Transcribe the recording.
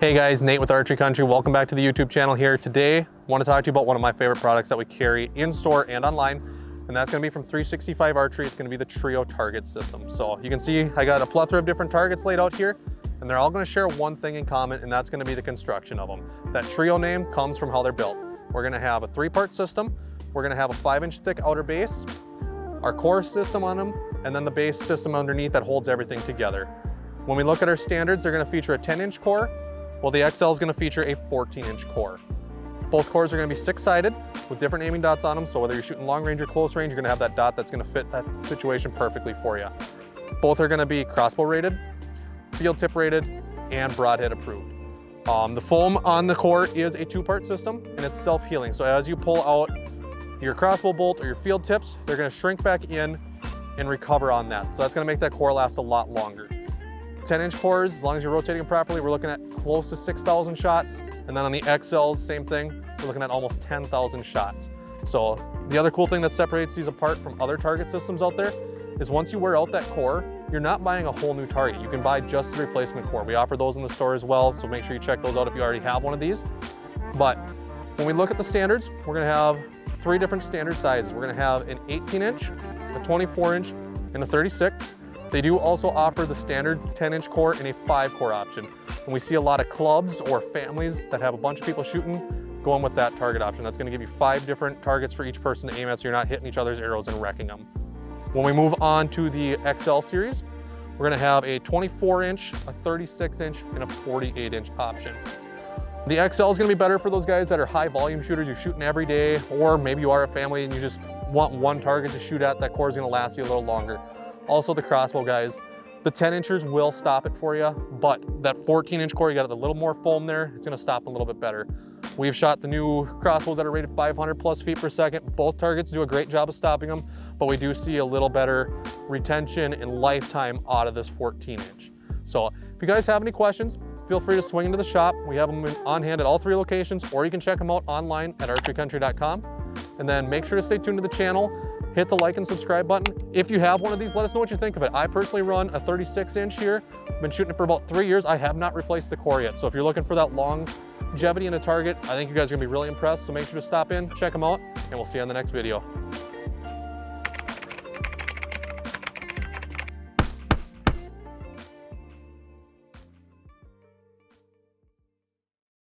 Hey guys, Nate with Archery Country. Welcome back to the YouTube channel here. Today, I want to talk to you about one of my favorite products that we carry in store and online, and that's going to be from 365 Archery. It's going to be the Trio Target System. So you can see I got a plethora of different targets laid out here, and they're all going to share one thing in common, and that's going to be the construction of them. That Trio name comes from how they're built. We're going to have a three-part system. We're going to have a 5-inch thick outer base, our core system on them, and then the base system underneath that holds everything together. When we look at our standards, they're going to feature a 10-inch core. Well, the XL is going to feature a 14-inch core. Both cores are going to be six-sided with different aiming dots on them. So whether you're shooting long range or close range, you're going to have that dot that's going to fit that situation perfectly for you. Both are going to be crossbow rated, field tip rated, and broadhead approved. The foam on the core is a two-part system, and it's self-healing. So as you pull out your crossbow bolt or your field tips, they're going to shrink back in and recover on that. So that's going to make that core last a lot longer. 10-inch cores, as long as you're rotating properly, we're looking at close to 6,000 shots. And then on the XLs, same thing, we're looking at almost 10,000 shots. So the other cool thing that separates these apart from other target systems out there is once you wear out that core, you're not buying a whole new target. You can buy just the replacement core. We offer those in the store as well, so make sure you check those out if you already have one of these. But when we look at the standards, we're gonna have three different standard sizes. We're gonna have an 18-inch, a 24-inch, and a 36. They do also offer the standard 10-inch core and a 5-core option. And we see a lot of clubs or families that have a bunch of people shooting going with that target option. That's gonna give you 5 different targets for each person to aim at so you're not hitting each other's arrows and wrecking them. When we move on to the XL series, we're gonna have a 24-inch, a 36-inch, and a 48-inch option. The XL is gonna be better for those guys that are high volume shooters, you're shooting every day, or maybe you are a family and you just want one target to shoot at, that core is gonna last you a little longer. Also the crossbow guys, the 10-inchers will stop it for you, but that 14-inch core, you got a little more foam there, it's gonna stop a little bit better. We've shot the new crossbows that are rated 500 plus feet per second. Both targets do a great job of stopping them, but we do see a little better retention and lifetime out of this 14-inch. So if you guys have any questions, feel free to swing into the shop. We have them on hand at all 3 locations, or you can check them out online at archerycountry.com. And then make sure to stay tuned to the channel. Hit the like and subscribe button. If you have one of these, let us know what you think of it. I personally run a 36-inch here. I've been shooting it for about 3 years. I have not replaced the core yet. So if you're looking for that longevity in a target, I think you guys are gonna be really impressed. So make sure to stop in, check them out, and we'll see you on the next video.